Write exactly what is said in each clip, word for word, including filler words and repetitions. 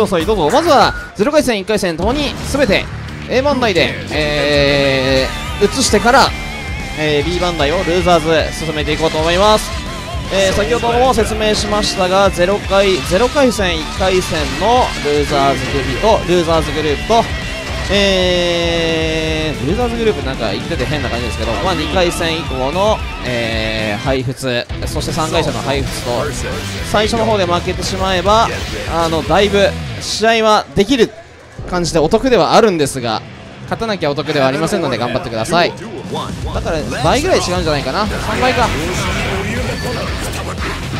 ださい。どうぞ。まずはゼロかいせんいっかいせんともに全て A 番台で、えー、移してから、えー、B 番台をルーザーズ進めていこうと思います。えー、先ほども説明しましたがゼロかいせんいっかいせんのルーザーズグループとルーザーズグループとえー、ルーザーズグループなんか言ってて変な感じですけど、まあ、にかいせん以降の、えー、配布そしてさんかいせんの配布と最初の方で負けてしまえばあのだいぶ試合はできる感じでお得ではあるんですが勝たなきゃお得ではありませんので頑張ってください。だから倍ぐらい違うんじゃないかな。さんばいか、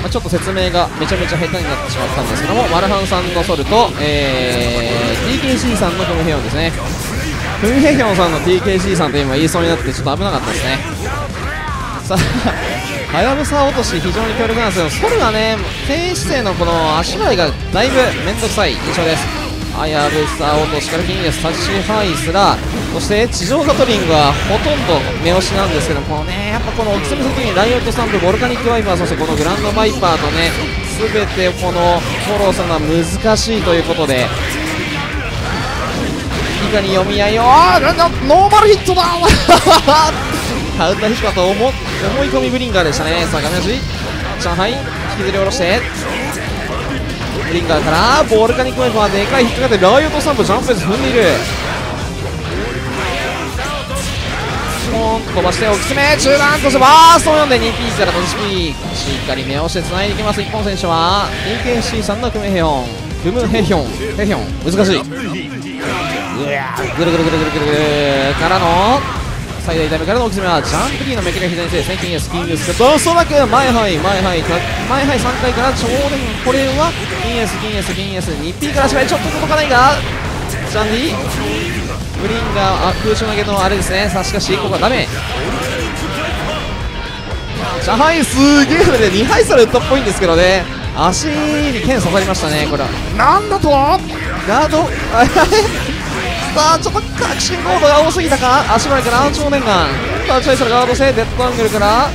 まあ、ちょっと説明がめちゃめちゃ下手になってしまったんですけどもマルハンさんのソルと、えーティーケーシー さんのクムヘヨンですね。クムヘヨンさんの ティーケーシー さんと今言いそうになってちょっと危なかったですね。さあはやぶさ落とし非常に強力なんですけどソルがね低姿勢のこの足払いがだいぶ面倒くさい印象です。はやぶさ落としからキングですタチハイスラーそして地上ガトリングはほとんど目押しなんですけどもねやっぱこの置き詰め先にライオットスタンプボルカニックワイパーそしてこのグランドバイパーとね全てこのフォローするのは難しいということでに読み合いをあーノーマルヒットだカウンター引くかと 思, 思い込みブリンガーでしたね。さあ画面端上海引きずり下ろしてブリンガーからボールカニックワイパーでかい引っかかってライオットスタンプジャンプベース踏んでいるポンと飛ばしておきつめ中段としてバーストを読んで ツーピー からと いちピー しっかり目をしてつないでいきます。日本選手は ティーケーシー さんのクムヘヒョンクムヘヒョンヘヒョン難しいぐるぐるぐるぐるぐるぐるからの最大痛みからの大きさはジャンプリーのめきが左手ですね。キングスキングスとおそらく前はい前はい前はいさんかいからちょうどこれはキングスキングスキングス ツーピー からしまいちょっと届かないがジャンディブリンガー空中投げのあれですね。さあしかしここはダメジャハイすげえそれでにはい差で打ったっぽいんですけどね足に剣刺さりましたね。これはなんだとガードあれさあちょっと確信コードが多すぎたか足前から少年ガンさあチョイスのガードしてデッドアングルから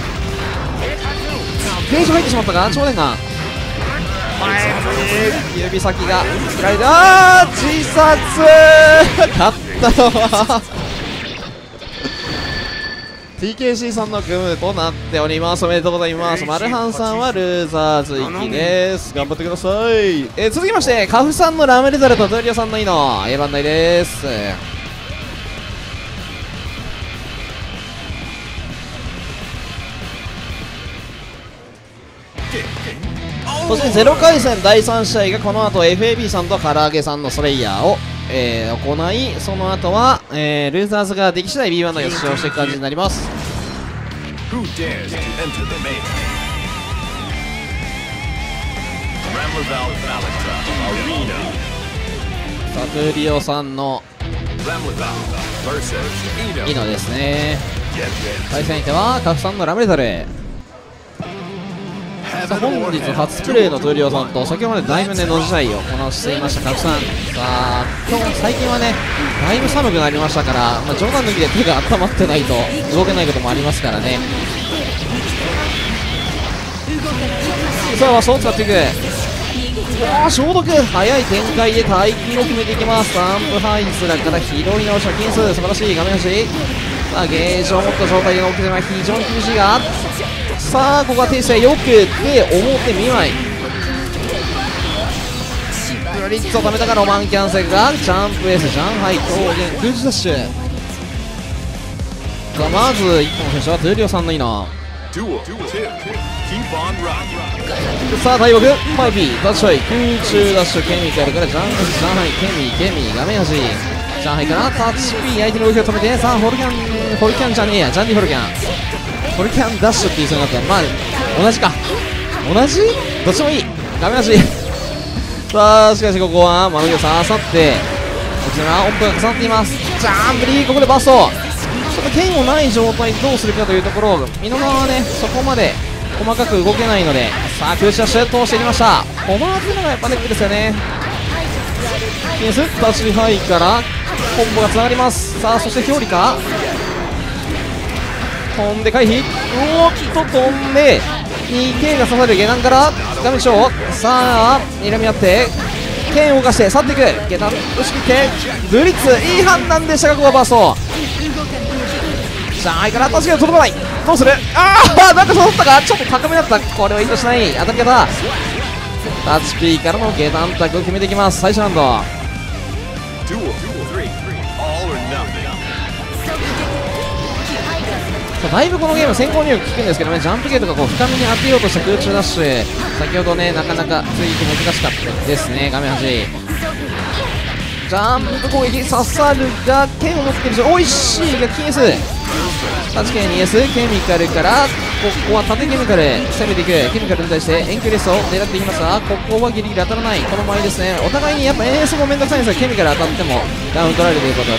ゲージ入ってしまったか少年ガン指先が振られてあー自殺勝ったのはティーケーシー さんのグムとなっております。おめでとうございます。マルハンさんはルーザーズ行きです。頑張ってください。えー、続きましてカフさんのラムレザルとトリオさんのイノ A 番台です。そしてゼロかいせんだいさん試合がこの後 エフエービー さんと唐揚げさんのスレイヤーをえー、行いその後は、えー、ルーザーズができ次第 ビーワン の予想をしていく感じになります。サトゥリオさんのイノですね。対戦相手はカフさんのラムレザル。さあ本日初プレイのトゥリオさんと先ほどまで大胸の時代をこなしていましたカフさん。さあ今日最近はねだいぶ寒くなりましたから、まあ、冗談抜きで手が温まってないと動けないこともありますからね。さあワッシュを使っていく消毒早い展開で大金を決めていきます。アンプハイスラから拾い直した金数素晴らしい画面端。さあゲージを持った状態での奥手は非常に厳しいがさあここは停止よくで表にまいブリッツをためたかロマンキャンセルがジャンプエースジャンハイ桃源グージダッシュ。さあまずいっぽん選手はトゥリオさんのいいなさあ大木マイピーダッシュハイ空中ダッシュケミカルからジャンハイケミケミ画面端ジャンハイからタッチピー相手の動きを止めてさあホルキャンホルキャンじゃねえやジャンディホルキャンこれキャンダッシュって言いそうになったらまあ同じか同じどっちもいいダメだしさあしかしここはマルゲさんあさってこちら音符が重なっています。ジャンプリーここでバストちょっと剣をない状態どうするかというところを美濃川はねそこまで細かく動けないのでさあ空中ダッシュ通していきました。この厚いのがやっぱネックですよね。キンスタッチハイからコンボがつながります。さあそして表裏か飛んで回避おっと飛んで ツーケー が刺さる下段からダメでしょう。さあ睨み合って剣を動かして去っていく、ゲタ打ち切ってブリッツ、いい判断でしたがここはバースト。じゃあ相変わらず届かない、どうする、ああなんか誘ったか、ちょっと高めだった、これは意図しない当たり方。タッチ P からのゲタンタックを決めていきます、最初ラウンド。だいぶこのゲーム先行入力効くんですけどね、ジャンプ系とかこう深めに当てようとした空中ダッシュ、先ほどねなかなか追撃難しかったですね。画面端ジャンプ攻撃刺さるが剣を持ってるし、おいしいが金 S、 はちケーにエス ケミカルから、ここは縦ケミカル攻めていく、ケミカルに対して遠距離レースを狙っていきますが、ここはギリギリ当たらない、この前ですね、お互いにやっぱ エーエス も面倒くさいんですが、ケミカル当たってもダウン取られるということで、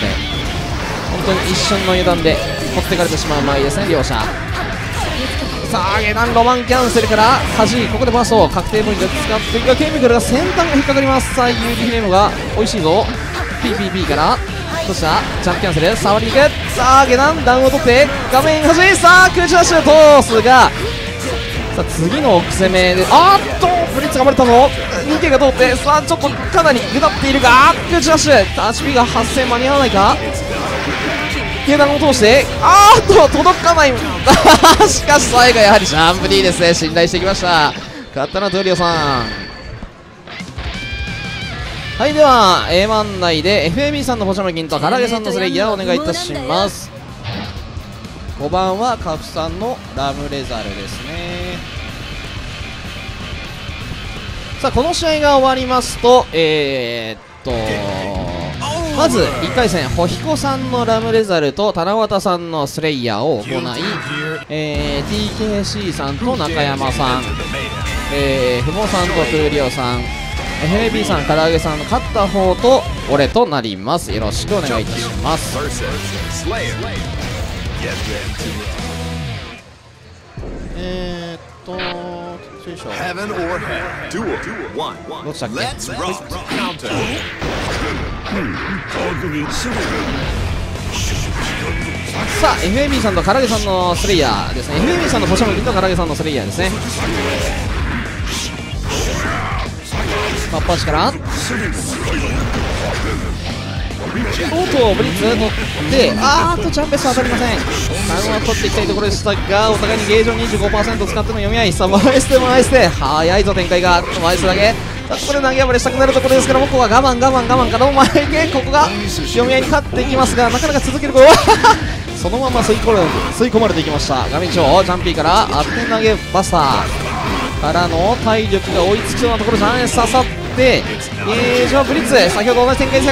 本当に一瞬の油断で持ってかれてしまう前ですね両者。さあ下段ロマンキャンセルからはじ、ここでバースト確定ポイント使っていくが、ケミカルが先端が引っかかります。さあユージフレームが美味しいぞ、 ピーピーピー からそしたらジャンプキャンセル触りに行く、さあ下段ダウンを取って画面はじ、さあ空中ダッシュ通すが、さあ次の奥攻めで、あーっとブリッツが暴れたぞ、 にケー が通って、さあちょっとかなり下っているが空中ダッシュ、ダッシュ P が発生間に合わないか、下段を通してあーっと届かないしかし最後やはりジャンプ D ですね、信頼してきました、勝ったのはトゥーリオさん。はい、では エーワン 内で エフエービー さんのポチョムキンとから揚げさんのスレイヤーをお願いいたします。ごばんはカフさんのラムレザルですね。さあこの試合が終わりますと、えー、っとまずいっかいせん、ホヒコさんのラムレザルと七夕さんのスレイヤーを行い、えー、ティーケーシー さんと中山さん、えー、ふもさんとトゥーリオさん、 エフエービー さん、から揚げさんの勝った方と俺となります。よろしくお願いいたします。えーっとどっちだっけ。さあ エフエービー さんとから揚げさんのスレイヤーですね。 エフエービー さんのポチョムキンとから揚げさんのスレイヤーですね。パッパーチからおっとブリッツ取って、あーっとジャンペス当たりません。タウンを取っていきたいところでしたが、お互いにゲージを にじゅうごパーセント 使っての読み合い、さあマイスでマイスで早いぞ展開が、マイスだけこれ投げ暴れしたくなるところですけども、ここは我慢我慢我慢からお前ね、ここが読み合いに勝っていきますが、なかなか続けることそのまま吸い込まれ吸い込まれていきました。画面上ジャンピーから当て投げバスターからの体力が追いつきそうなところ、ジャンエス刺さってゲージはブリッツ、先ほど同じ展開で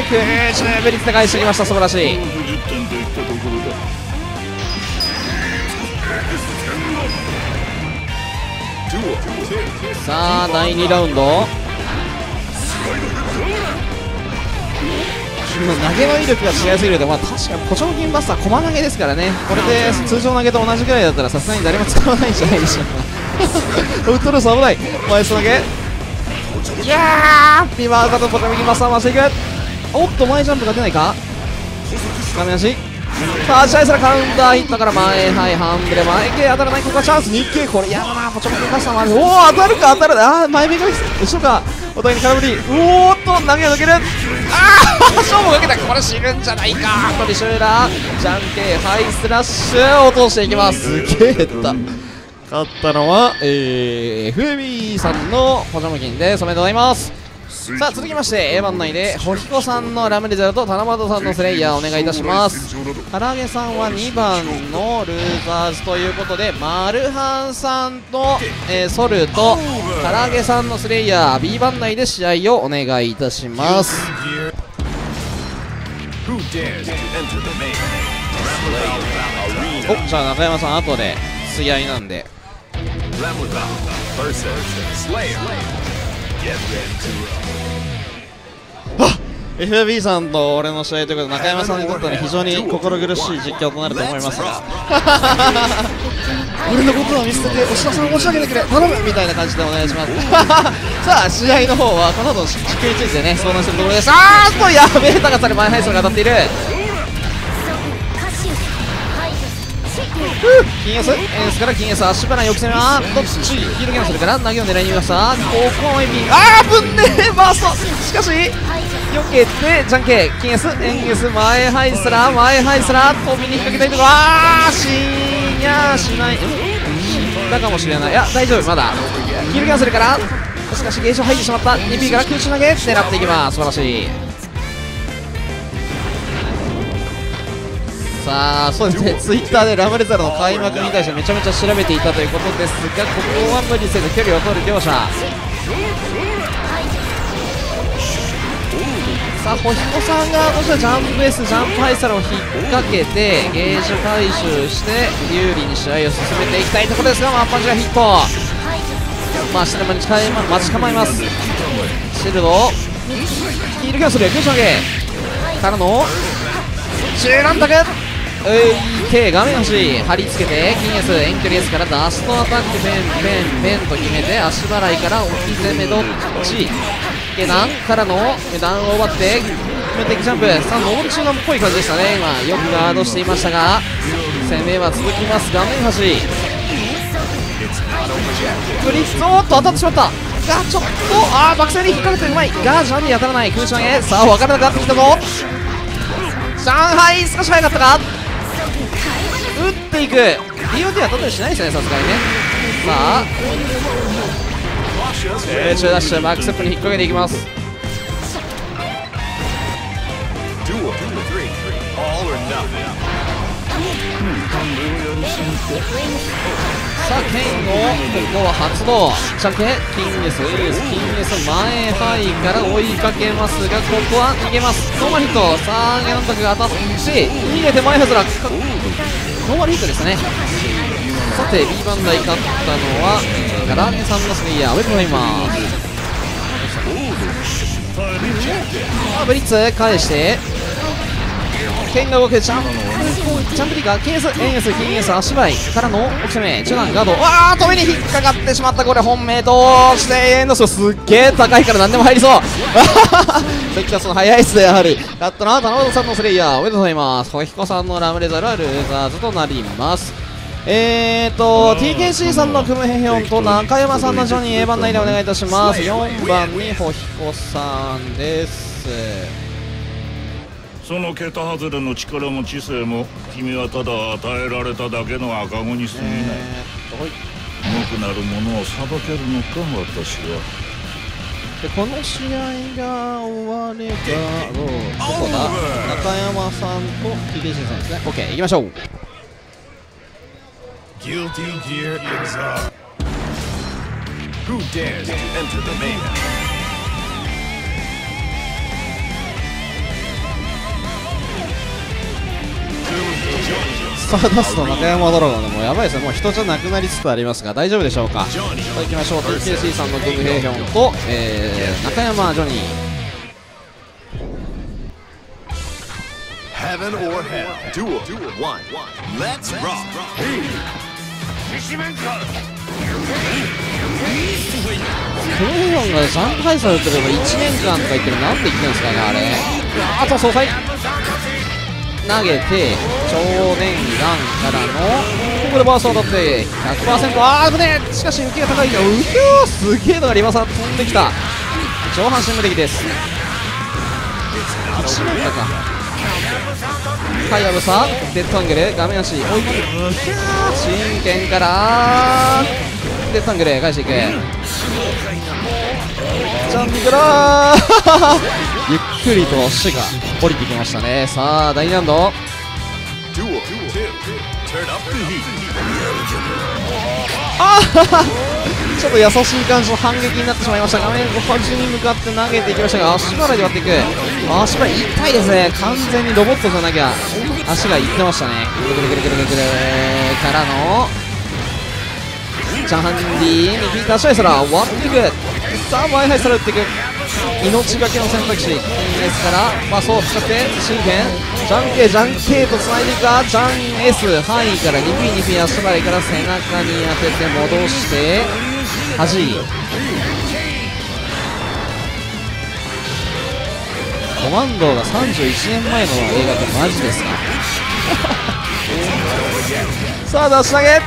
すがブリッツで返してきました。素晴らしい。さあだいにラウンド、投げの威力が違いすぎると、まあ、確かにポチョムキンバスター駒投げですからね、これで通常投げと同じくらいだったらさすがに誰も使わないんじゃないでしょうか。ウッドロス危ない、マイス投げ、いやーピマーカーとポチョムキンバスター回していく、おっと前ジャンプが出ないか、画面足、さあ試合すらカウンターヒットから前、はいハンブレ前 K 当たらない、ここはチャンス にケー、 これやだな、ポチョムキンバスター回る、おお当たるか当たる、あー前目が後ろか、お互いに空振り、うおーっと投げを抜ける、ああ勝負をかけた、これ死ぬんじゃないか、トリシューラーじゃんけんハイスラッシュを通していきます。すげえった勝ったのは、えー、エフエービー さんのポチョムキンです。おめでとうございます。さあ続きまして エーワン 内でホヒコさんのラムレザルと七夕さんのスレイヤーお願いいたします。から揚げさんはにばんのルーザーズということで、マルハンさんと、えー、ソルとから揚げさんのスレイヤー ビーばん内で試合をお願いいたします。おじゃあ中山さん後で試合なんで、あ エフエービー さんと俺の試合ということで、中山さんにとっては非常に心苦しい実況となると思いますが、俺のことは見捨てて押田さん申し訳なくて頼むみたいな感じでお願いします。さあ試合の方はこの後の実況についてね相談するところです。あーっとやべえ高さでマイハイスが当たっている。金 S、 エースから金 S、 足花よく攻めはどっちヒールキャンセルから投げを狙いに行きました。ここもエビ、あーぶんねえバースト、しかし避けてジャンケー、金 S、 エン S、 前ハイスラ前ハイスラ飛びに引っ掛けたいところ、あーしーやーしないだかもしれない、いや大丈夫まだヒールキャンセルから、しかしゲージを入ってしまった。 にピー から空中投げ狙っていきます。素晴らしい。さあそうですね、ツイッターでラムレザルの開幕に対してめちゃめちゃ調べていたということですが、ここは無理せず距離を取る両者。さあ星子さんがこちらジャンプ S、 ジャンプハイサルを引っ掛けてゲージ回収して有利に試合を進めていきたいところですが、ワンパンチがヒット、まあシルバに近い待ち構えます。シールドヒールキャンセル、空中投げからの中段卓、K 画面端貼り付けて金 S、 遠距離 S からダストアタック、ペンペンペンと決めて足払いから置き攻めどっち下段からの段を奪って決めていくジャンプ。さあノール中段っぽい感じでしたね。今よくガードしていましたが攻めは続きます。画面端クリップ、おっと当たってしまったがちょっと、ああ爆戦に引っ掛けてうまいがジャンに当たらない空中投げ。さあ分からなくなってきたぞ。上海少し早かったか、打っていく ディーオーディー は当たりしないですね、さすがにね。さあ空中ダッシュ、バックステップに引っ掛けていきます。さあケインをここは発動、ジャンケキンです、キンです前ハイから追いかけますが、ここは逃げます。ノーマルヒット、さあゲノンタクが当たって逃げて前ハズラノーマルヒットですね。さて B 番台勝ったのはガラーゲさんのスレイヤー、おめでとうございます。さあブリッツ返してケインが動く、ジャンプジャンプリーがケース、エンエス、金エス、足払いからの奥攻め、中段ガード、わあ止めに引っかかってしまった。これ本命どうしてエンドス、すっげえ高いから何でも入りそう関田さん早いっすね、やはり勝ったのは田中さんのスレイヤー、おめでとうございます。小彦さんのラムレザルはルーザーズとなります。えーと ティーケーシー さんのクムヘヒョンと中山さんのジョニー A 番内でお願いいたします。よんばんに小彦さんです。その桁外れの力も知性も君はただ与えられただけの赤子に過ぎない、はい、重くなるものを裁けるのか私は。でこの試合が終わればどこだ、中山さんと ティーケーシー さんですね。 OK 行きましょう。スターダスト中山ドラゴンもやばいですね、もう人じゃなくなりつつありますが大丈夫でしょうか。いきましょう、 ティーケーシー さんのグムヘイヒョンと、えー、中山ジョニー。グムヘイヒョンがさん敗されてればいちねんかんとか言ってる、なんて言ってるんですかねあれ。あと総裁投げて超念願からのここでバースト当たって ひゃくパーセント、 あー危ねえ、しかし浮きが高いけど浮きはすげえのがリバーサー飛んできた、上半身無敵です。いちねんかんかはやぶさデッドアングル、画面足追い込む、真剣からデッドアングル返していく、ジャンプからーゆっくりと死が降りてきましたね。さあ第にラウンド、あちょっと優しい感じの反撃になってしまいました。画面端に向かって投げていきましたが足払いで割っていく、足払い痛いですね、完全にロボットじゃなきゃ足がいってましたね。くるくるくるくるくるからのジャンディ右足はいそら割っていく、さあ前はいそら打っていく、命がけの選択肢、金ですからパスを使って真剣ジャンケージャンケーとつないでいくが、ジャン S 範囲から にピーにピー 足払いから背中に当てて戻して弾いコマンドがさんじゅういちねんまえの映画ってマジですか。さあ出し投げ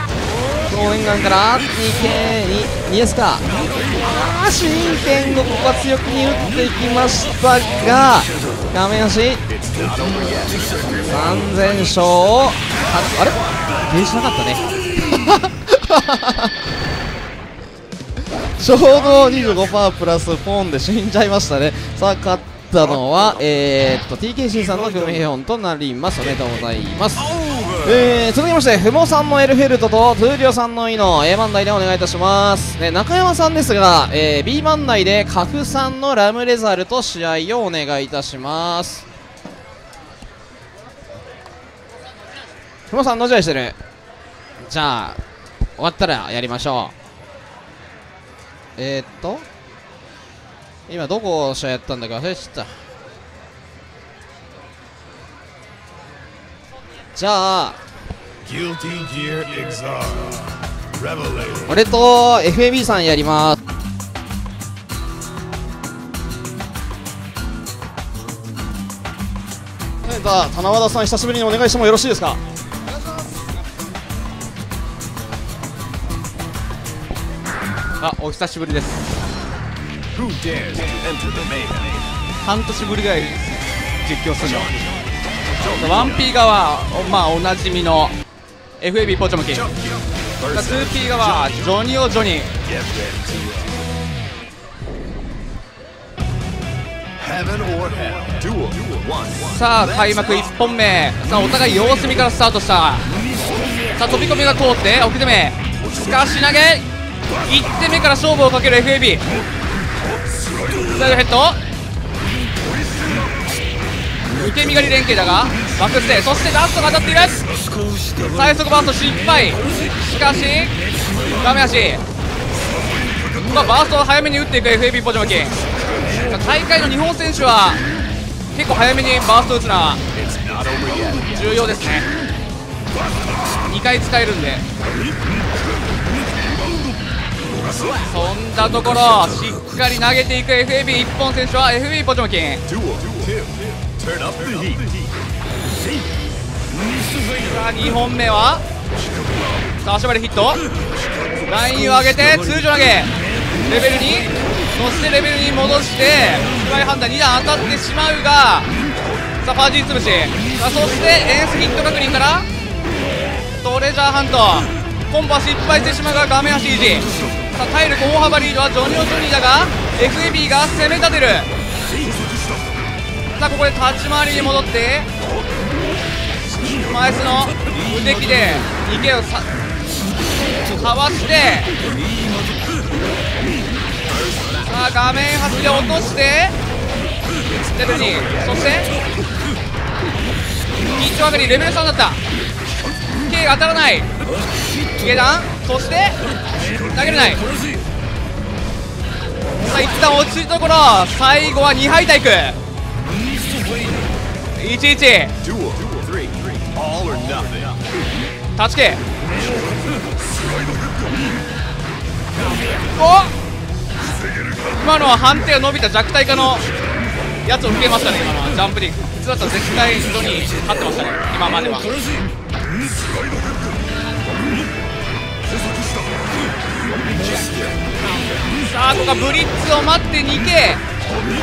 応援眼から にケー に にエス か。ああ主任権をここは強気に打っていきましたが画面足さんぜんしょうを あ, あれゲージしなかったね。衝動 にじゅうごパーセント プラスポンで死んじゃいましたね。さあ勝ったのは、えー、っと ティーケーシー さんのグミヘヨンとなります。おめでとうございます。えー、続きましてフモさんのエルフェルトとトゥーリオさんのイの A 番台でお願いいたします、ね、中山さんですが、えー、B 番台でカフさんのラムレザルと試合をお願いいたします。フモさんの試合してる。じゃあ終わったらやりましょう。えーっと今どこ試合やったんだか忘れちゃった。じゃあ俺と エフエービー さんやります。棚和田さん久しぶりにお願いしてもよろしいですか。あ、お久しぶりです。半年ぶりぐらい実況するの。ワンピー側は、まあ、おなじみの エフエービー ポチョムキン、ツーピー側はジョニオジョニー。さあ開幕いっぽんめ、さあお互い様子見からスタートした。さあ飛び込みが通って奥手目すかし投げいってんめから勝負をかける エフエービー。 サイドヘッド受け身狩り連携だがバックステイ、そしてダストが当たっている。最速バースト失敗、しかしダメ足、まあ、バーストを早めに打っていく エフエービー ポチョムキン。大会の日本選手は結構早めにバースト打つのは重要ですね。にかい使えるんで。そんなところしっかり投げていく エフエービー 一本選手は エフエービー ポチョムキン。さあにほんめはさあ足割りヒットラインを上げて通常投げレベルに、そしてレベルに戻してスライ判断にだん当たってしまうが、さあファージー潰し、さあそしてエースヒット確認からトレジャーハントコンボは失敗してしまうが画面は シージー。 さあ体力大幅リードはジョニオ・ジョニーだが エフエービー が攻め立てる。さあここで立ち回りに戻って前スの無敵でにケーをさかわして、さあ画面端で落としてレベルに、そして緊張上がりレベルさんだった。 ケー が当たらない下段、そして投げれない。さあ一旦落ちるところ、最後はにはい体育いちいち タッチ系。おっ今のは判定が伸びた弱体化のやつを受けましたね。今のはジャンプに普通だったら絶対人に勝ってましたね今までは。さあここはブリッツを待って にケー、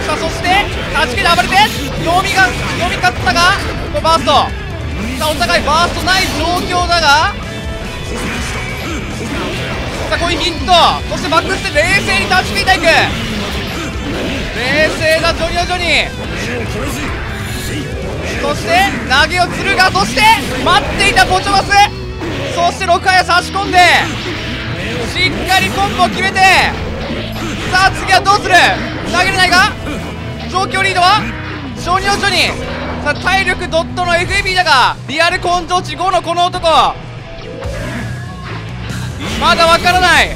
さあそして はちケー で暴れて読みが読み勝ったがここバースト、さあお互いバーストない状況だが、さあこういうヒット、そしてバックステ冷静に立ち切りたいく冷静だジョニオ・ジョニー、そして投げをつるが、そして待っていたポチョマス、そしてろっかいは差し込んでしっかりコンボを決めて、さあ次はどうする投げれないが状況リードはジョニオ・ジョニー、さあ体力ドットの エフエービー だがリアル根性値ごのこの男まだわからない、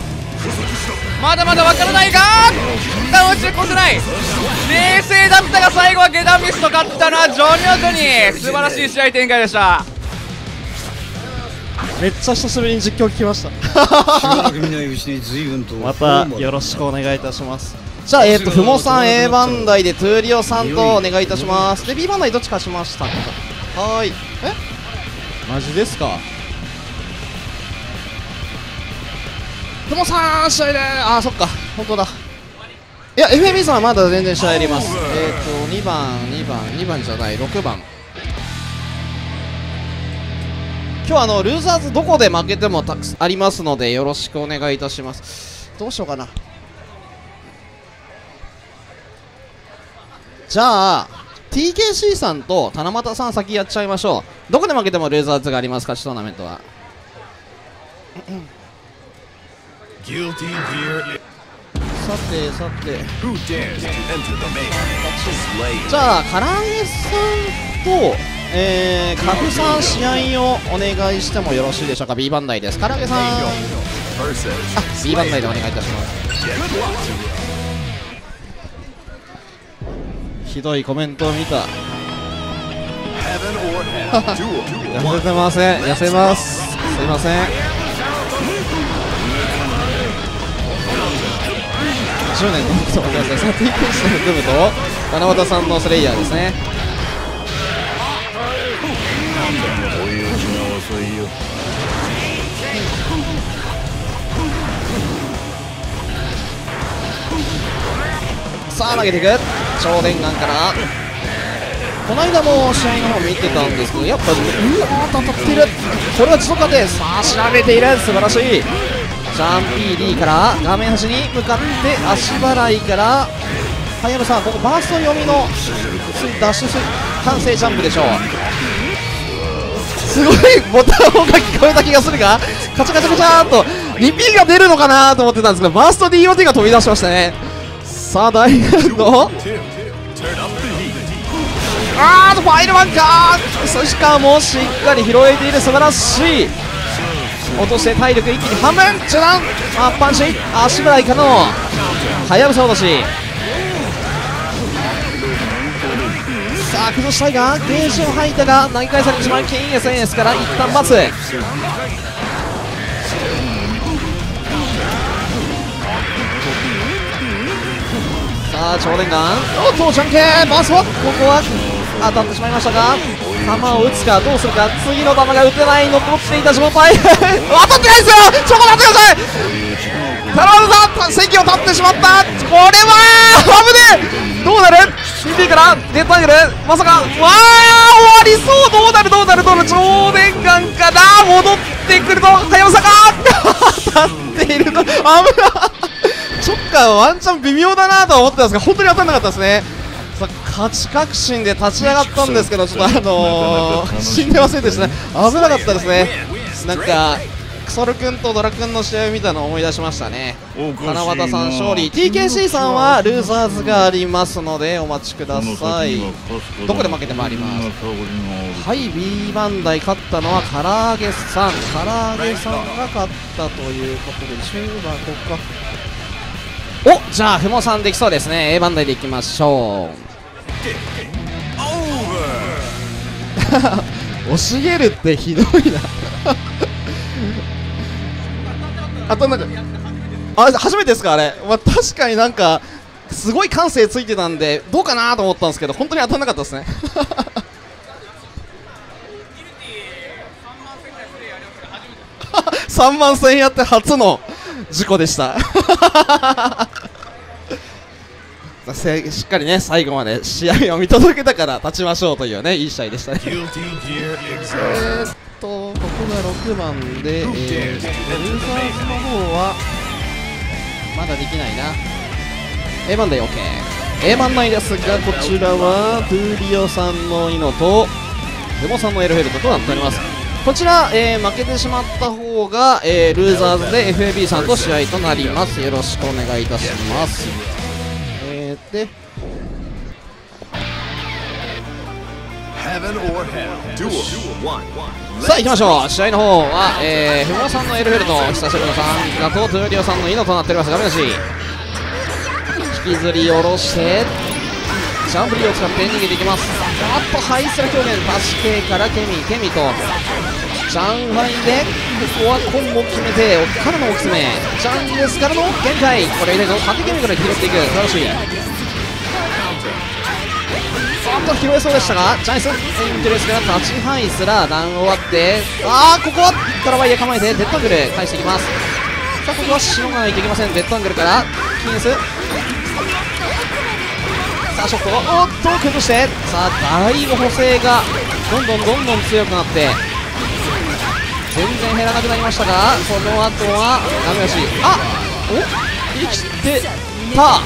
まだまだわからないが一旦落ちこせない冷静だったが最後は下段ミスと勝ったのはジョニオ・ジョニー。素晴らしい試合展開でした。めっちゃ久しぶりに実況聞きました。またよろしくお願いいたします。じゃあ、えっと、ふもさん A 番台で、トゥーリオさんとお願いいたします。で、B 番台どっちかしましたか。はーい。え？マジですか？ふもさん試合で、あー、そっか、本当だ。いや、エフエービー さんはまだ全然試合あります。えっと、にばん、にばん、にばんじゃない、ろくばん。今日あのルーザーズどこで負けてもたくさんありますのでよろしくお願いいたします。どうしようかな。じゃあ ティーケーシー さんと七夕さん先やっちゃいましょう。どこで負けてもルーザーズがあります。勝ちトーナメントはさてさて、じゃあカラエさんとえー、カフさん試合をお願いしてもよろしいでしょうか。 B 番台です。からあげさん、あ B 番台でお願いいたします。ひどいコメントを見た痩せてません。痩せます。すいません。じゅうねんの人をお願いしてサティークスを組むと七夕さんのスレイヤーですね。さあ投げていく超電眼から。この間も試合の方見てたんですけどやっぱうわー当たっている。これは自動化でさあ調べている。素晴らしい。ジャン ピーディー から画面端に向かって足払いから早野さんここバースト読みのダッシュ完成ジャンプでしょう。すごいボタン音が聞こえた気がするがカチャカチャカチャーっと ツーピー が出るのかなと思ってたんですがバースト ディーオーティー が飛び出しましたね。さあ大変のあーとファイルマンかーしかもしっかり拾えている。素晴らしい。落として体力一気に半分中断アッパンシ足払いからのはやぶさ落とし。崩したいがゲージを吐いたが投げ返されてしまう。キンエスエスから一旦罰。さあ超電眼おっとジャンケーバースはここは当たってしまいましたが球を打つかどうするか。次の球が打てない。残っていたジョーパイ当たってないですよ。ちょっと待ってください頼むぞ。席を立ってしまった。これは危ねえ。どうなる シーピー からデッドアングルまさかわー終わりそう。どうなるどうなるどうなる超電眼かな戻ってくると早尾さが当たっていると危ないちょっとワンチャン微妙だなとは思ってたんですが本当に当たらなかったですね。さ勝ち確信で立ち上がったんですけどちょっとあのー、死んでませんでしたね。危なかったですね。なんかクソル君とドラ君の試合を見たのを思い出しましたね。七夕さん勝利 ティーケーシー さんはルーザーズがありますのでお待ちください。どこで負けてもあります。はい B 番台勝ったのは唐揚げさん。唐揚げさんが勝ったということでじゅうばんここかおじゃあふもさんできそうですね。 A 番台でいきましょう惜しげるってひどいなあとなんかあ初めてですかあれ、まあ、確かになんかすごい感性ついてたんでどうかなと思ったんですけど本当に当たらなかったですねさんまん戦やって初の事故でしたしっかりね最後まで試合を見届けたから立ちましょうというねいい試合でしたねとここがろくばんで、えー、ルーザーズの方はまだできないな。 A 番で OK。 A 番内ですがこちらはトゥーリオさんのイノとデモさんのエルフェルトとなっております。こちら、えー、負けてしまった方が、えー、ルーザーズで エフエービー さんと試合となります。よろしくお願いいたします。えー、でさあ行きましょう。試合の方は、えー、ふもさんのエルフェルト久しぶりのさんがとトゥーリオさんのイノとなっております。画面出し引きずり下ろしてジャンプリーを使って逃げていきます。あっとハイスラ表現バシ系からケミケミとジャンファインでここはコンボ決めて奥からの大きめジャンですからの現在これ以外の縦ゲームから拾っていく素晴らしい。あと拾えそうでしたがジャイソンエンテレスから立ち範囲すらダウン終わってああここはタラバイヤ構えてデッドアングル返していきます。さあここはしのがないといけません。デッドアングルからキンスさあショットおっと崩してさあだいぶ補正がどんどんどんどん強くなって全然減らなくなりましたがこの後はダメ出しあお生きてた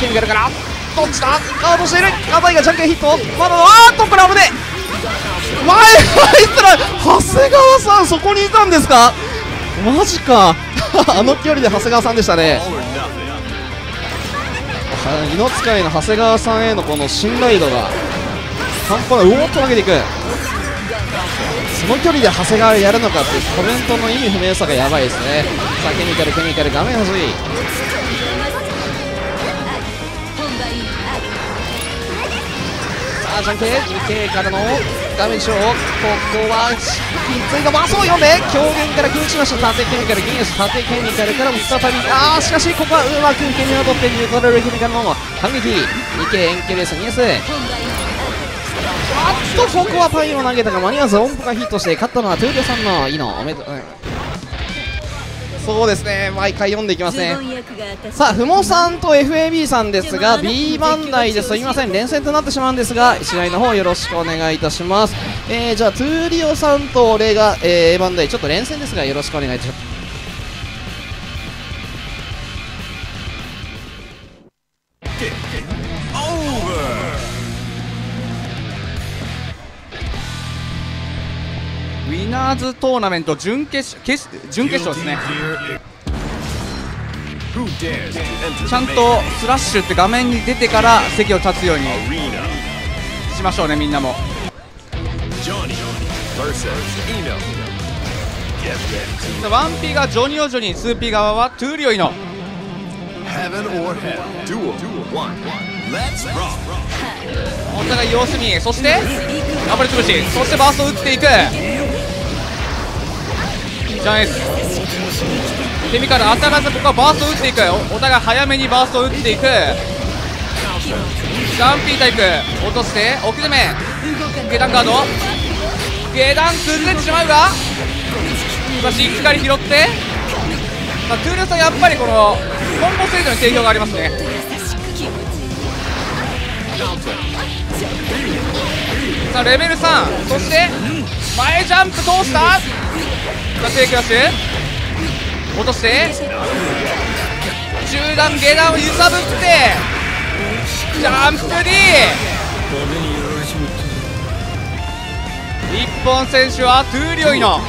ケミカルからどっちだガードしているアバイがジャンケンヒットまだあーっとこれ危ねえ前入ったら長谷川さんそこにいたんですかマジかあの距離で長谷川さんでしたね。イノ使いの長谷川さんへのこの信頼度が半端ないうおっと投げていくその距離で長谷川やるのかっていうコメントの意味不明さがやばいですね。さあケミカルケミカル画面端さあジャンケー にケー からの画面上ここはきついがマスを読んで狂言から崩しました。縦ケミカルギニス縦ケミカルからも再びああしかしここはうまく受け身を取ってニュートラルケミカルの反撃 にケー 円形ですニュースあっとここはパインを投げたが間に合わず音符がヒットして勝ったのはトゥーリョさんのイノおめでとう、うん、そうですね毎回読んでいきますね。さあふもさんと エフエービー さんですが B 番台ですいません連戦となってしまうんですが試合の方よろしくお願いいたします。えー、じゃあトゥーリョさんと俺が、えー、A 番台ちょっと連戦ですがよろしくお願いいたします。ウィナーズトーナメント準決決準決勝ですね。ちゃんとスラッシュって画面に出てから席を立つようにしましょうねみんなも。ワンピー がジョニオジョニー ツーピー 側はトゥーリオイノ。お互い様子見そして頑張り潰しそしてバーストを打っていく。ジャンエスケミカル当たらずここはバーストを打っていく お, お互い早めにバーストを打っていく。ジャンピータイプ落として奥攻め下段ガード下段崩れてしまうがしっかり拾って、まあ、トゥールさんやっぱりこのコンボ制度の定評がありますね。さあレベルさんそして前ジャンプ通したさあテイクラッシュ落として中段下段を揺さぶってジャンプ D 日本選手はトゥーリオイノロッ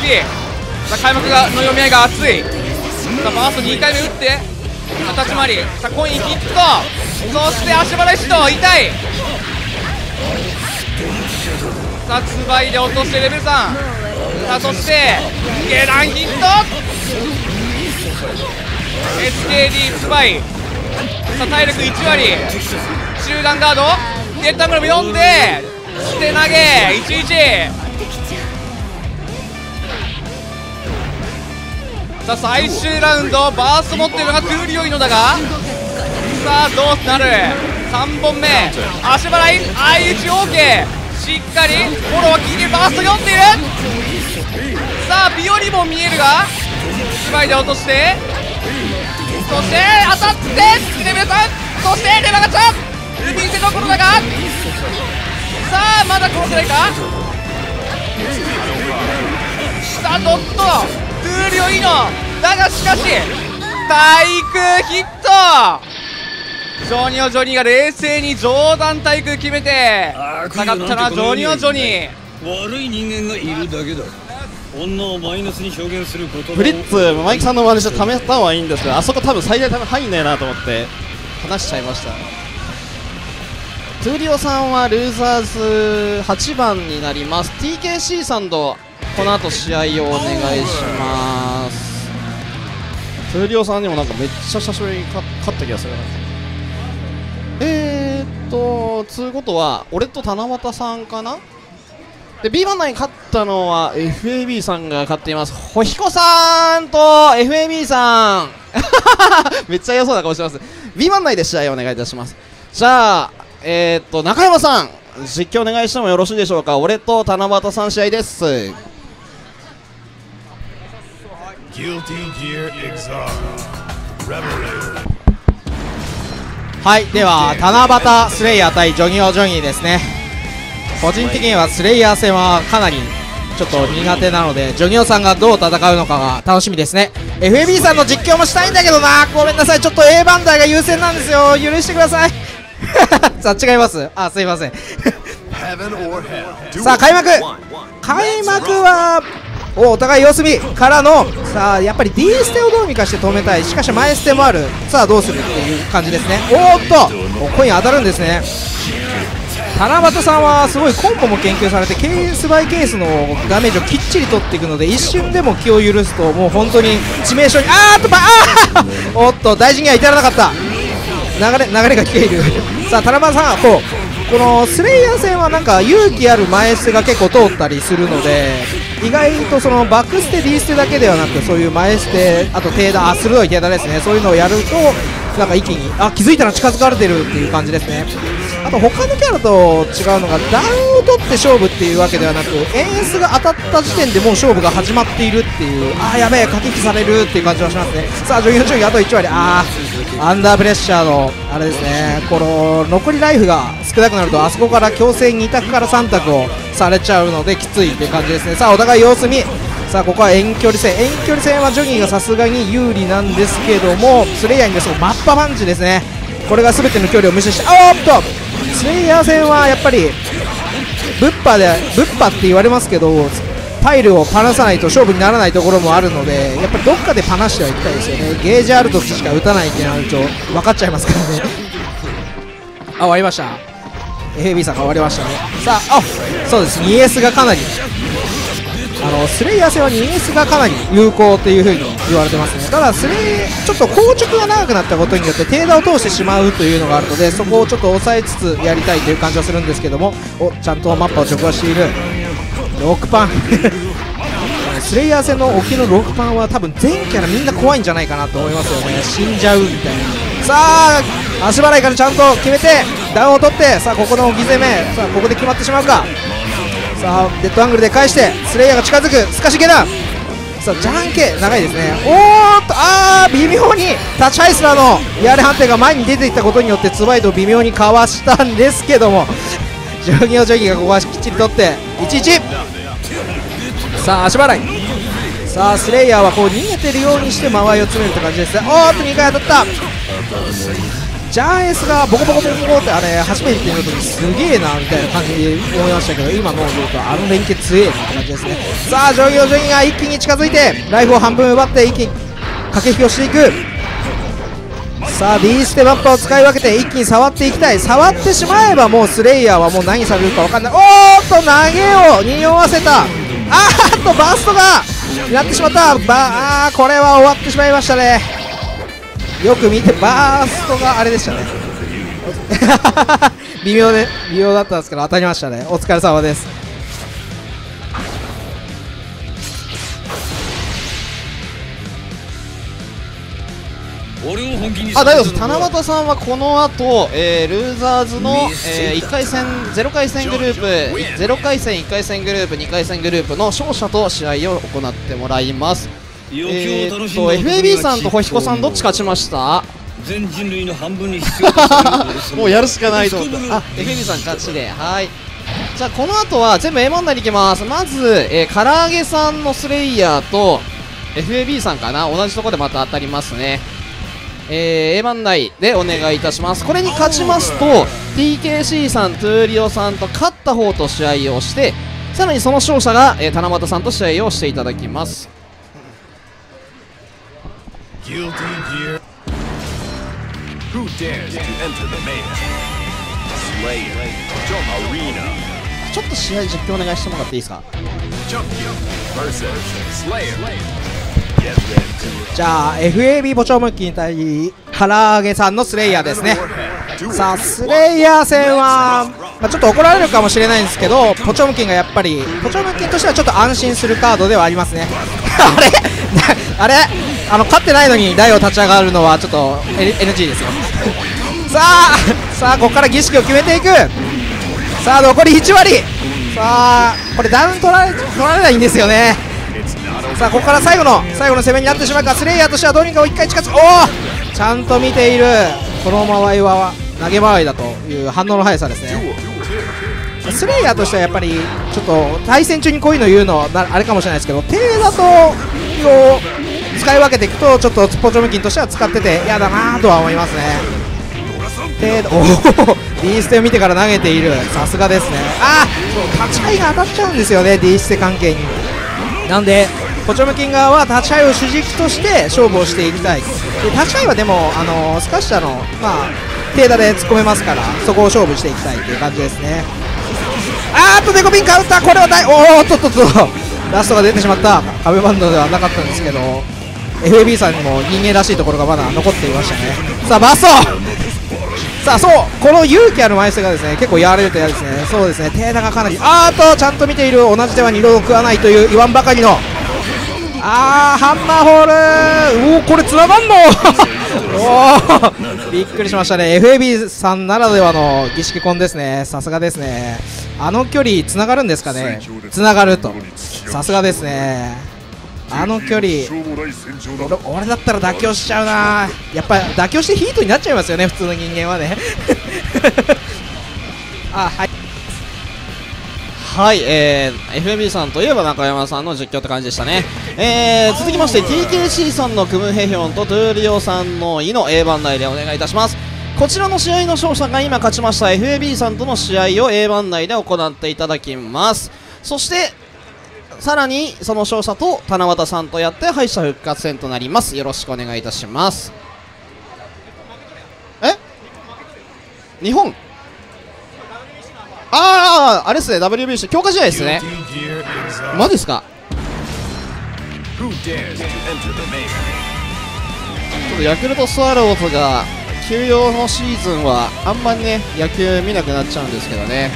キーさあ開幕がの読み合いが熱いさあバーストにかいめ打って立ち回りさあコインヒットそして足払い指導痛いさあツバイで落としてレベルさんさあそして下段ヒット エスケーディー ツバイさあ体力いち割中段ガードデッドアングルも読んで捨て投げ いちいち さあ最終ラウンドバースト持ってるのがトゥーリオイノだがさあどうなるさんぼんめ足払い相打ち OKしっかりフォローは効いてるバースト読んでいるさあビオリも見えるがスパイで落としてそして当たってレベルさんそしてレバガチャルビンセどころだがさあまだ殺せないかさあドットトゥーリオイノだがしかし対空ヒットジョニオ・ジョニーが冷静に上段対空決めて下がったなジョニオ・ジョニー悪い人間がいるだけだ女をマイナスに表現することブリッツマイクさんの周りで試した方がいいんですけどあそこ多分最大多分入んねえなと思って話しちゃいました。トゥーリオさんはルーザーズはちばんになります。 ティーケーシー さんとこの後試合をお願いします。トゥーリオさんにもなんかめっちゃ久しぶりに勝った気がするな。えーっとつうことは俺と七夕さんかな。で ビーワン 内勝ったのは エフエービー さんが勝っています。ほひこさーんと エフエービー さんめっちゃ良そうな顔してます。 ビーワン 内で試合をお願いいたします。じゃあえー、っと中山さん実況お願いしてもよろしいでしょうか。俺と七夕さん試合です。はい、では七夕スレイヤー対ジョニオジョニーですね。個人的にはスレイヤー戦はかなりちょっと苦手なので、ジョニオさんがどう戦うのかが楽しみですね。 エフエービー さんの実況もしたいんだけどな。ごめんなさい、ちょっと A バンダイが優先なんですよ、許してくださいさあ違います、あすいませんさあ開幕開幕はお互い様子見からの、さあやっぱり D ステをどうにかして止めたい。しかし前ステもある。さあどうするっていう感じですね。おーっとおコイン当たるんですね。七夕さんはすごいコンボも研究されて、ケースバイケースのダメージをきっちり取っていくので、一瞬でも気を許すともう本当に致命傷に、あーっとばあーおっと大事には至らなかった。流れ流れが来ているさあ七夕さんこうこのスレイヤー戦はなんか勇気ある前捨てが結構通ったりするので、意外とそのバック捨て、D 捨てだけではなく、そういう前捨て、あと手だ、あ鋭い手だですね、そういうのをやると、なんか一気に、あ気づいたら近づかれてるっていう感じですね。あと他のキャラと違うのが、ダウンを取って勝負っていうわけではなく、エースが当たった時点でもう勝負が始まっているっていう、あーやべえ、駆け引きされるっていう感じはしますね。さあ、ジョギョジョギ、あといち割、あー、アンダープレッシャーの、あれですね、この残りライフが少なくなると、あそこから強制に択からさん択をされちゃうので、きついって感じですね。さあ、お互い様子見、さあ、ここは遠距離戦、遠距離戦はジョギーがさすがに有利なんですけども、スレイヤーにですね、マッパパンチですね、これが全ての距離を無視して、おーっとスレイヤー戦はやっぱりブッパでブッパって言われますけど、パイルを放さないと勝負にならないところもあるので、やっぱりどっかで放してはいきたいですよね。ゲージあるときしか打たないってなると分かっちゃいますからねあ、終わりました。 エフエービー さんが終わりましたね。さあ、あそうです ツーエス がかなりあのスレイヤー戦は ツーエス がかなり有効っていう風に言われてますね。ただスレイちょっと硬直が長くなったことによってテーダを通してしまうというのがあるので、そこをちょっと抑えつつやりたいという感じはするんですけども、おちゃんとマッパを直破しているロックパンスレイヤー戦の沖のロックパンは多分全キャラみんな怖いんじゃないかなと思いますよね。死んじゃうみたいな。さあ足払いからちゃんと決めてダウンを取って、さあここの置き攻め、さあここで決まってしまうか。さあデッドアングルで返してスレイヤーが近づく、すかしゲダン。さあジャンケ長いですね。おーっとあー微妙にタッチハイスラーのやれ判定が前に出てきたことによってツバイドを微妙にかわしたんですけどもジョギオジョギがここはきっちり取っていちいち。さあ足払い、さあスレイヤーはこう逃げてるようにして間合いを詰めるって感じですね。おーっとにかい当たった。ジャーエースがボコボコボコボコってあれ初めて見た時すげえなみたいな感じで思いましたけど、今のを見るとあの連携強えなって感じですね。さあジョギョジョギが一気に近づいてライフを半分奪って一気に駆け引きをしていく。さあ D ステマッパを使い分けて一気に触っていきたい。触ってしまえばもうスレイヤーはもう何されるか分かんない。おーっと投げを匂わせた。あーっとバーストがやってしまった。バーこれは終わってしまいましたね。よく見てバーストがあれでしたね微妙で微妙だったんですけど当たりましたね。お疲れ様です。あ大丈夫です。七夕さんはこの後、えー、ルーザーズの、えー、いっかい戦ゼロかい戦グループゼロかい戦いっかい戦グループにかい戦グループの勝者と試合を行ってもらいます。えーっと エフエービー さんとホヒコさんどっち勝ちました？全人類の半分に必要もうやるしかないと思った。あ エフエービー さん勝ちで、はい。じゃあこの後は全部 A 問題に行きます。まず、えー、唐揚げさんのスレイヤーと エフエービー さんかな、同じところでまた当たりますね。えー、A 番内でお願いいたします。これに勝ちますと ティーケーシー さん、トゥーリオさんと勝った方と試合をして、さらにその勝者が、えー、七夕さんと試合をしていただきます。ちょっと試合実況お願いしてもらっていいですか。じゃあ エフエービー ポチョムキン対唐揚げさんのスレイヤーですね。さあスレイヤー戦は、まあ、ちょっと怒られるかもしれないんですけど、ポチョムキンがやっぱりポチョムキンとしてはちょっと安心するカードではありますねあれあれあの勝ってないのに台を立ち上がるのはちょっと エヌジー ですよさあさあここから儀式を決めていく。さあ残りいち割。さあこれダウン取られ、取られないんですよね。さあここから最後の最後の攻めになってしまうか。スレイヤーとしてはどうにかをいっかい近づく。おおちゃんと見ている。この間合いは投げ回りだという反応の速さですね。スレイヤーとしてはやっぱりちょっと対戦中にこういうの言うのはあれかもしれないですけど、手だとを使い分けていくとちょっとポチョムキンとしては使ってて嫌だなとは思いますね。でおお D ステを見てから投げている。さすがですね。ああ立ち合いが当たっちゃうんですよね、 D ステ関係に。なんでポチョムキン側は立ち合いを主軸として勝負をしていきたい。で立ち合いはでもあのスカッシャーの、まあ、手打で突っ込めますから、そこを勝負していきたいという感じですね。あーっとデコピンカウンター、これは大おーっとっとっとラストが出てしまった。壁バンドではなかったんですけど エフエービー さんにも人間らしいところがまだ残っていましたね。さあバストさあそうこの勇気ある枚数がですね結構やられると嫌ですね。そうですね、手長かなりあーっとちゃんと見ている。同じ手は二度食わないという言わんばかりのあーハンマーホール。おおこれつながんのおおびっくりしましたね。 エフエービー さんならではの儀式婚ですね。さすがですね。あの距離つながるんですかね。つながるとさすがですね。あの距離 俺, 俺だったら妥協しちゃうな。やっぱ妥協してヒートになっちゃいますよね、普通の人間はねあはいはい、えー、エフエービー さんといえば中山さんの実況って感じでしたね、えー、続きまして ティーケーシー さんのクムヘヒョンとトゥーリオさんのイの A 番内でお願いいたします。こちらの試合の勝者が今勝ちました エフエービー さんとの試合を A 番内で行っていただきます。そしてさらにその勝者と七夕さんとやって敗者復活戦となります。よろしくお願いいたします。え日本あああれですね ダブリュービーシー 強化試合ですね。マジですか。ちょっとヤクルトスワローズが休養のシーズンはあんまりね野球見なくなっちゃうんですけどね。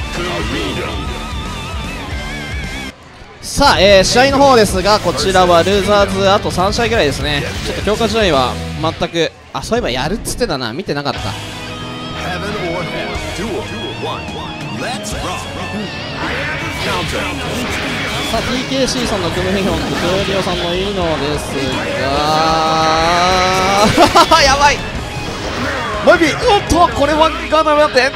さあ、えー、試合の方ですが、こちらはルーザーズあとさん試合ぐらいですね。ちょっと強化試合は全く、あそういえばやるっつってたな、見てなかった。さあ ティーケーシー さんのクムヘヒョンとジョーリオさんのいいのですがやばいマビおっとこれはガードになって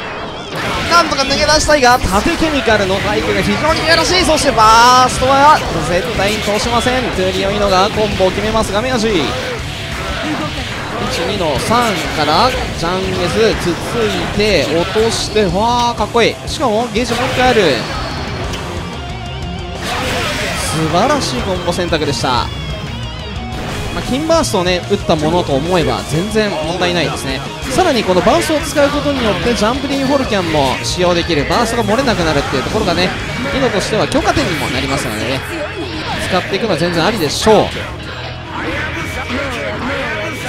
なんとか抜け出したいが縦ケミカルのタイプが非常にいやらしい。そしてバーストは絶対に通しません。トゥーリオイノがコンボを決めますがメアジーいち、にのさんからジャンエス続いて落としてわあかっこいい。しかもゲージもういっかいある。素晴らしいコンボ選択でした。まあ、金バーストを、ね、打ったものと思えば全然問題ないですね。さらにこのバーストを使うことによってジャンプリンホルキャンも使用できる。バーストが漏れなくなるっていうところがねイノとしては強化点にもなりますので、ね、使っていくのは全然ありでしょう。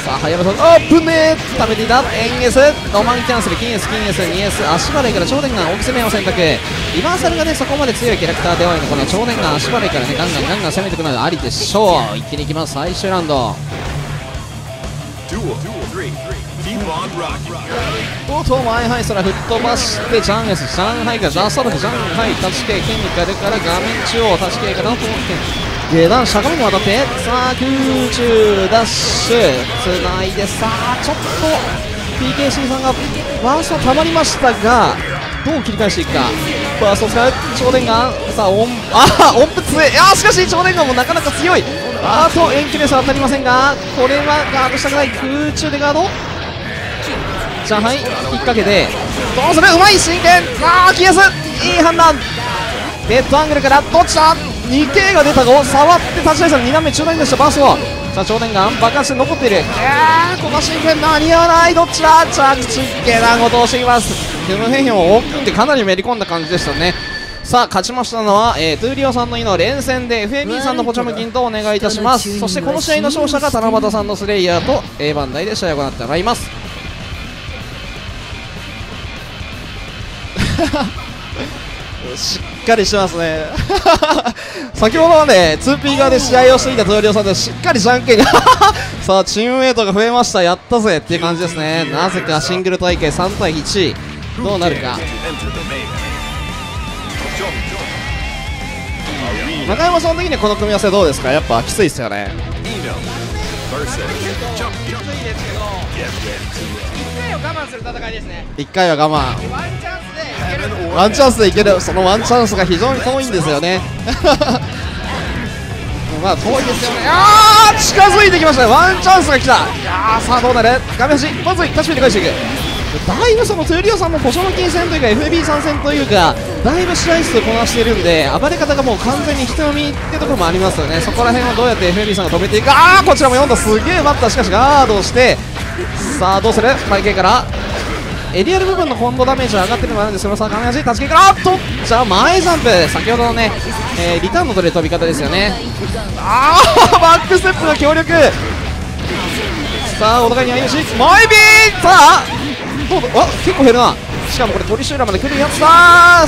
さあ早山さんオープンでためていたエンエスロマンキャンセル金エス金エスニエス足払いから超電眼奥攻めを選択。リバーサルがねそこまで強いキャラクターではないのこの超電眼足払いからねガンガンガンガン攻めていくのはありでしょう。一気にいきます。最終ラウンドおっとマイハイソラ吹っ飛ばしてジャンエスジャンハイがザストロフジャンハイタチケイケミカルから画面中央タチケイからのポーズ下段しゃがみも当たってさあ空中ダッシュつないでさあちょっと ピーケーシー さんがバーストたまりましたがどう切り返していくか。バースト使う超電眼さあ音あ音符強い。あしかし超電眼もなかなか強い。あと遠距離差当たりませんがこれはガードしたくない。空中でガードじゃあはい引っ掛けてどうするうまい真剣ああ消えすいい判断デッドアングルからどっちだにケー が出たぞ。触って立ち合いさんに段目中段に出したバーストさあ頂点が爆発して残っている。あーこの真剣間に合わない。どっちだ着地下段を通していきます。クムヘヒョンをオープンでかなりめり込んだ感じでしたね。さあ勝ちましたのは、えー、トゥーリオさんのイの連戦で エフエービー さんのポチョムキンとお願いいたします。そしてこの試合の勝者が七夕さんのスレイヤーと A 番台で試合を行ってもらいます。しっかりしてますね。先ほどはね ツーピー 側で試合をしていたトリオさんでしっかりじゃんけんにさあチームメイトが増えました。やったぜっていう感じですね。なぜかシングル大会さんたいいちどうなるか。中山さん的にはこの組み合わせどうですか？やっぱきついですよね。いっかいを我慢する戦いですね。いっかいは我慢、ワンチャンスでワンチャンスでいける。そのワンチャンスが非常に遠いんですよね。まあ遠いですよね。あー近づいてきましたね。ワンチャンスが来た。いやーさあどうなる。画面端まずタッチで返していく。だいぶそのトゥーリオさんもポチョムキン戦というか エフビー 参戦というかだいぶ試合数こなしているんで暴れ方がもう完全に人読みってところもありますよね。そこら辺をどうやって エフビー さんが止めていくか。あーこちらもよんだすげえバッターしかしガードしてさあどうする。前傾からエリアル部分のコンボダメージは上がってるのもあるんですけど、さあ、亀梨、立ち切りから、あっと、じゃあ、前ジャンプ、先ほどのね、えー、リターンの取れる飛び方ですよね。あー、バックステップの強力、さあ、お互いに相打ち、もういちび、さあ、どうだ、あ結構減るな、しかもこれ、トリシューラーまで来るやつだ、さ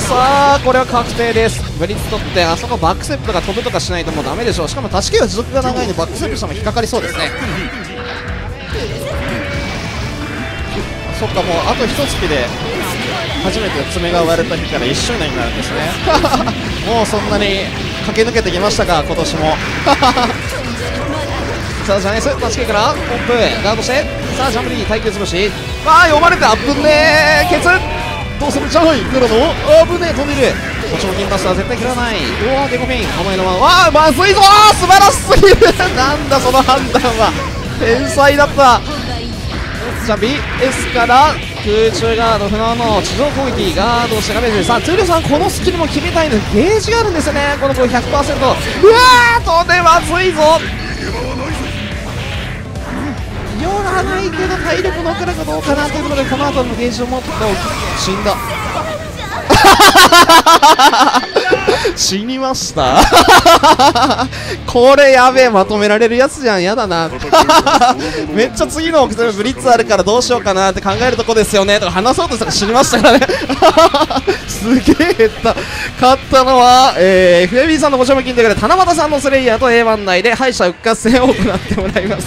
あ、これは確定です、ブリッツ取って、あそこ、バックステップとか飛ぶとかしないともうだめでしょう、しかも、立ち切りは持続が長いので、バックステップしても引っかかりそうですね。そっかもうあと一月で初めて爪が割れた日からいっしゅうねんになるんですね。もうそんなに駆け抜けてきましたか今年も。さあジャネス助けからポンプガードしてさあジャンプリー耐久潰しああ読まれてあぶねえケツどうするジャンプ黒のあぶねえ飛んでるポチョムキンバスター絶対切らない。うわデコピン構えのままわあまずいぞ素晴らしすぎる。なんだその判断は天才だった。ジャンピー S から空中ガード不能の地上攻撃ガードして画面でさあ闘莉王さんこのスキルも決めたいのでゲージがあるんですよね。この子 ひゃくパーセント うわーとでまずいぞ。寄らないけど体力のくらいかどうかなということでこの後のゲージを持って死んだ。死にました。これやべえまとめられるやつじゃんやだな。めっちゃ次の奥さんブリッツあるからどうしようかなって考えるとこですよねとか話そうとしたら死にましたからね。すげえ減った。勝ったのは、えー、エフエービー さんのポチョムキンということで七夕さんのスレイヤーと エーワン 内で敗者復活戦を行ってもらいます。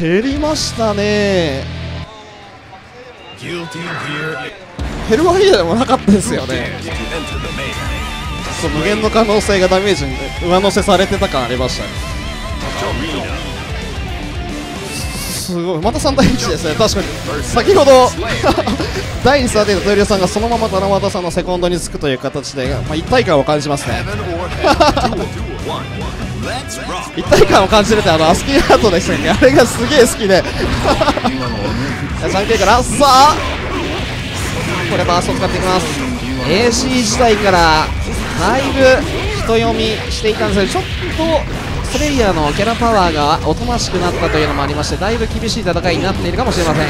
減りましたね。減るわけでもなかったですよね。そう無限の可能性がダメージに上乗せされてた感ありましたね。すごいまたさんたいいちですね。確かに先ほどだいさんでのトゥーリオさんがそのまま七夕さんのセコンドにつくという形で、まあ、一体感を感じますね。一体感を感じるってあのアスキーアートでしたね。あれがすげえ好きでさんけいからさあこれバースト使っていきます。 エーシー 時代からだいぶ人読みしていたんですけどちょっとスレイヤーのキャラパワーがおとなしくなったというのもありましてだいぶ厳しい戦いになっているかもしれません。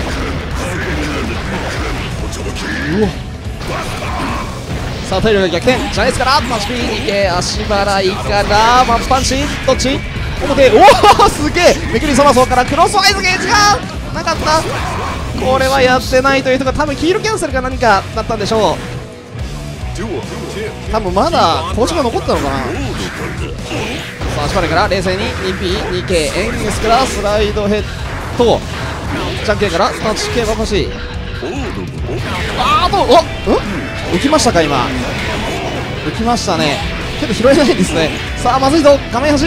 うわさあ体力が逆転ジャネスからマッチピーいけ足払いからマッチパンチどっち表おおすげえめくりそばそうからクロスアイズゲージがなかった。これはやってないという人が多分黄色キャンセルか何かだったんでしょう。多分まだ更新が残ったのかな。さあ足払いから冷静に ツーピーツーケー エンスからスライドヘッドジャンケンからタッチ系が欲しい。あーとおっ、うん、浮きましたか。今浮きましたねけど拾えないですね。さあまずいぞ画面端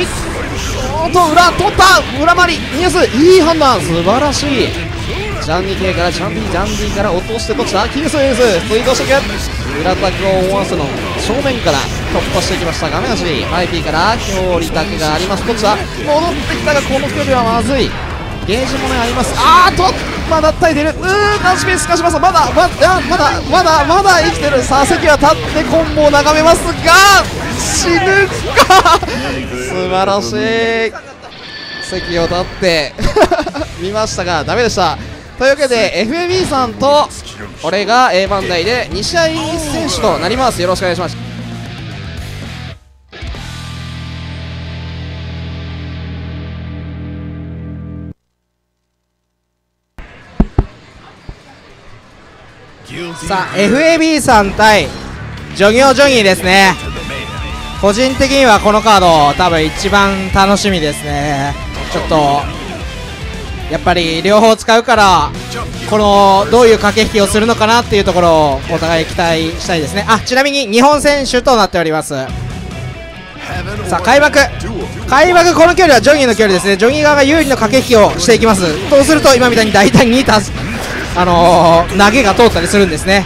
おっと裏取った裏回りニュースいい判断素晴らしい。ジャンニ K からジャンビージャンビーから落としてどっちだキングスエースツイートしていく裏タクを思わせの正面から突破していきました。画面端マイピーから強利タクがあります。どっちだ戻ってきたがこの距離はまずい。ゲージもねあります。あーっとまだ耐えているうーダッシュピースかします。まだまだまだまだまだ生きてる。さあ関は立ってコンボを眺めますが死ぬか。素晴らしい席を立って見ましたがダメでした。というわけで エフエービー さんと俺が A 番台でにしあい選手となります。よろしくお願いします。さあ エフエービー さん対ジョギオジョギーですね。個人的にはこのカード多分一番楽しみですね。ちょっとやっぱり両方使うからこのどういう駆け引きをするのかなっていうところをお互い期待したいですね。あ、ちなみに日本選手となっております。さあ開幕開幕この距離はジョギーの距離ですね。ジョギー側が有利の駆け引きをしていきます。そうすると今みたいに大胆にたす、あのー、投げが通ったりするんですね。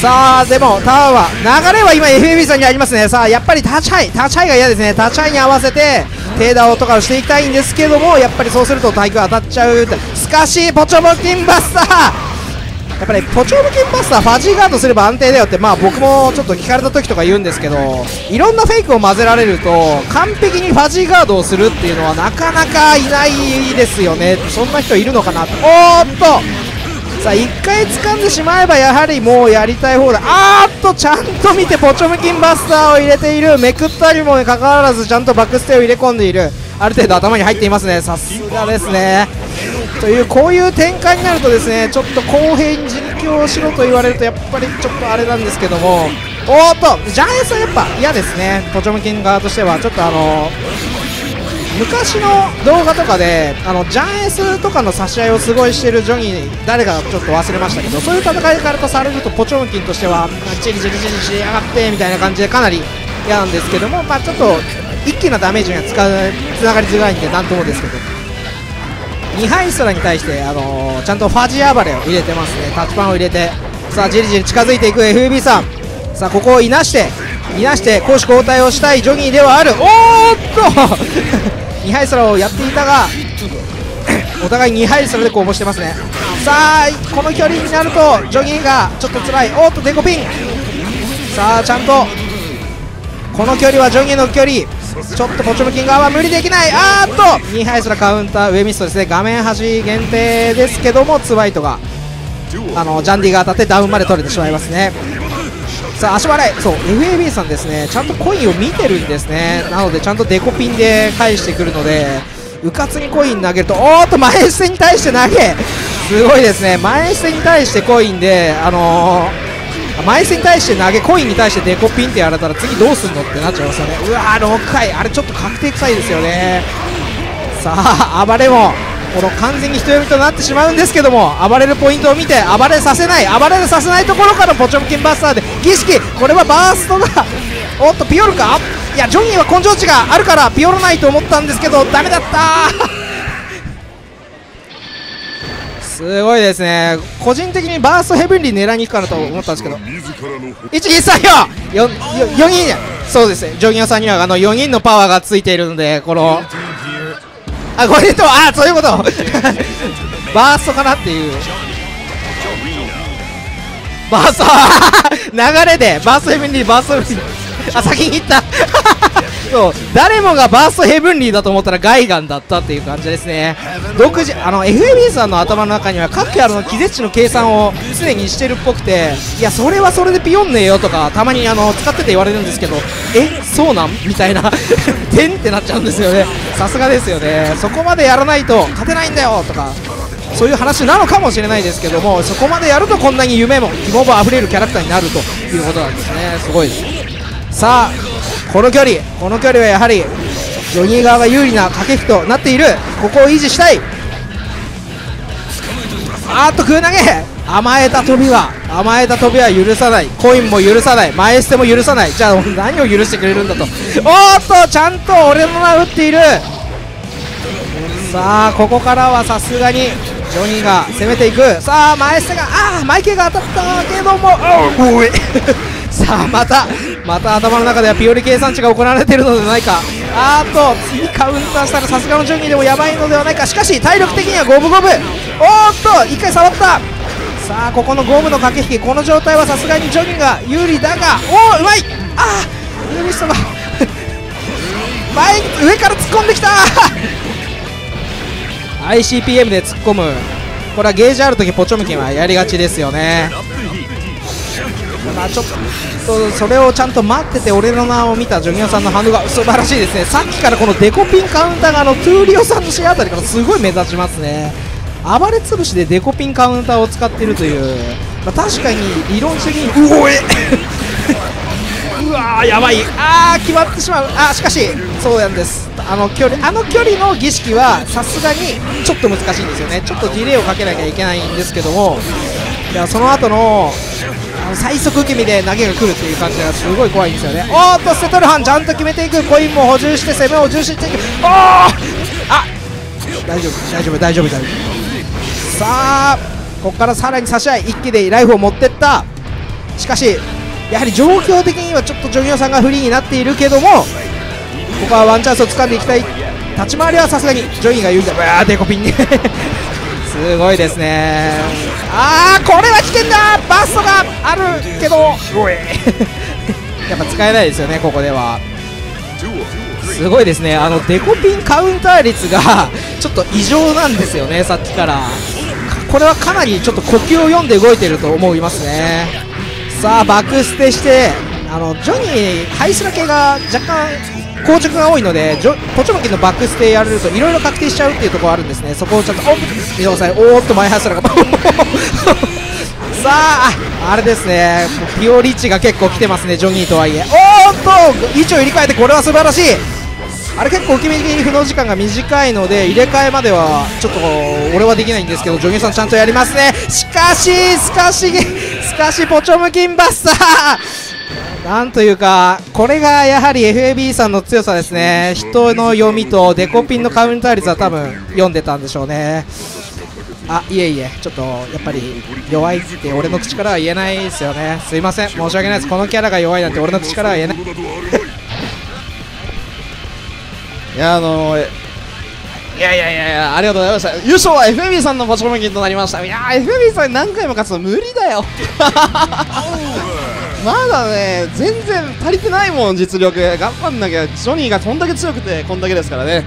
さあでもターンは流れは今 エフエービー さんにありますね。さあやっぱりタッチハイタッチハイが嫌ですね。タッチハイに合わせてテーダーとかをしていきたいんですけども、やっぱりそうすると対空当たっちゃう。しかしポチョムキンバスター、やっぱりポチョムキンバスターファジーガードすれば安定だよって、まあ僕もちょっと聞かれた時とか言うんですけど、いろんなフェイクを混ぜられると完璧にファジーガードをするっていうのはなかなかいないですよね。そんな人いるのかなと。おーっとさあいっかい掴んでしまえばやはりもうやりたい方だ。あーっとちゃんと見てポチョムキンバスターを入れている。めくったにもかかわらずちゃんとバックステイを入れ込んでいる。ある程度頭に入っていますね。さすがですね。というこういう展開になるとですね、ちょっと公平に実況をしろと言われるとやっぱりちょっとあれなんですけども、おーっとジャイアンツはやっぱ嫌ですね。ポチョムキン側としてはちょっとあのー昔の動画とかであのジャンエスとかの差し合いをすごいしているジョニー誰かちょっと忘れましたけど、そういう戦いからとされるとポチョムキンとしてはチリチリチリしやがってみたいな感じでかなり嫌なんですけども、まあ、ちょっと一気なダメージがつかつながりづらいんでなんともですけど、にはいストラに対して、あのー、ちゃんとファジー暴れを入れてますね。タッチパンを入れてさあじりじり近づいていく エフビー さん。さあここをいなしていなして攻守交代をしたいジョニーではある。おーっとにはい空をやっていたがお互いにはい空で攻防してますね。さあこの距離になるとジョギーがちょっと辛い。おっとデコピン、さあちゃんとこの距離はジョギーの距離、ちょっとポチョムキン側は無理できない。あーっとにはい空カウンター上ミストですね。画面端限定ですけどもツワイトがあのジャンディが当たってダウンまで取れてしまいますね。さあ足払い、そう エフエービー さんですね、ちゃんとコインを見てるんですね。なのでちゃんとデコピンで返してくるのでうかつにコイン投げると、おーっと前下に対して投げすごいですね。前下に対してコインで、あのー、前下に対して投げコインに対してデコピンってやられたら次どうすんのってなっちゃいますよね。うわーろっかいあれちょっと確定臭いですよね。さあ暴れもこの完全に人読みとなってしまうんですけども、暴れるポイントを見て暴れさせない暴れさせないところからポチョムキンバスターで儀式、これはバーストだ。おっとピオルか、いやジョニーは根性値があるからピオルないと思ったんですけどダメだったすごいですね。個人的にバーストヘブンリー狙いに行くかなと思ったんですけど、いちにさんよんよんよんにん、そうですねジョニーさんにはあのよにんのパワーがついているのでこのあ、これとは、あ、そういうことバーストかなっていうバースト流れでバーストヘブンリーバーストヘブンリーあ、先に行ったそう誰もがバーストヘブンリーだと思ったらガイガンだったっていう感じですね。独自あの エフエービー さんの頭の中には各キャラの気絶値の計算を常にしてるっぽくて、いやそれはそれでピヨンねえよとかたまにあの使ってて言われるんですけど、えそうなんみたいな点ってなっちゃうんですよね。さすがですよね。そこまでやらないと勝てないんだよとかそういう話なのかもしれないですけども、そこまでやるとこんなに夢も希望もあふれるキャラクターになるということなんですね。すごいです。さあこの距離この距離はやはりジョニー側が有利な駆け引きとなっている。ここを維持したい。あーっと空投げ甘えた飛びは甘えた飛びは許さない。コインも許さない前捨ても許さない。じゃあ何を許してくれるんだと。おーっとちゃんと俺の名打っている。さあここからはさすがにジョニーが攻めていく。さあ前捨てがああマイケが当たったけどもおいさあまたまた頭の中ではピオリ計算値が行われているのではないか。あーっと次カウンターしたらさすがのジョニーでもやばいのではないか。しかし体力的には五分五分。おーっといっかい触った。さあここのゴムの駆け引きこの状態はさすがにジョニーが有利だが、おおうまい。あーミストが前上から突っ込んできたアイシーピーエム で突っ込む、これはゲージあるときポチョムキンはやりがちですよね。まあちょっとそれをちゃんと待ってて俺の名を見たジョニオさんの反応が素晴らしいですね。さっきからこのデコピンカウンターがあのトゥーリオさんの試合あたりからすごい目立ちますね。暴れ潰しでデコピンカウンターを使っているという、まあ、確かに理論的にうおえうわーやばい、あー決まってしまう。あーしかしそうなんです、あの距離あの距離の儀式はさすがにちょっと難しいんですよね。ちょっとディレイをかけなきゃいけないんですけども、いやその後の最速受け身で投げが来るっていう感じがすごい怖いんですよね。おーっとセトルハンちゃんと決めていく、コインも補充して攻めを重視していく。おーあ大丈夫大丈夫大丈夫大丈夫。さあここからさらに差し合い、一気でライフを持ってった。しかしやはり状況的にはちょっとジョニオさんがフリーになっているけども、ここはワンチャンスを掴んでいきたい。立ち回りはさすがにジョニーが有利だ。うわーデコピンにすごいですね。ああこれは危険だ、バストがあるけどやっぱ使えないですよね。ここではすごいですね、あのデコピンカウンター率がちょっと異常なんですよね、さっきから。これはかなりちょっと呼吸を読んで動いていると思いますね。さあバックステして、あのジョニーハイスラ系が若干硬直が多いので、ポチョムキンのバックステやられるといろいろ確定しちゃうっていうところあるんですね。そこをちょっと移動され、おーっと前ハスラがさああれですね、ピオリッチが結構来てますね、ジョニーとはいえ。おーっと位置を入れ替えて、これは素晴らしい。あれ結構君に不能時間が短いので入れ替えまではちょっと俺はできないんですけど、ジョニーさんちゃんとやりますね。しかししかししかしポチョムキンバッサーなんというか、これがやはり エフエービー さんの強さですね。人の読みとデコピンのカウンター率は多分読んでたんでしょうね。あいえいえ、ちょっとやっぱり弱いって俺の口からは言えないですよね。すいません、申し訳ないです。このキャラが弱いなんて俺の口からは言えないいやあのー、いやいやいやいや、ありがとうございました。優勝は エフエービー さんのポチョムキンとなりました。いやー エフエービー さんに何回も勝つの無理だよまだね、全然足りてないもん、実力。頑張んなきゃ、ジョニーがこんだけ強くて、こんだけですからね。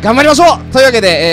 頑張りましょうというわけで、えー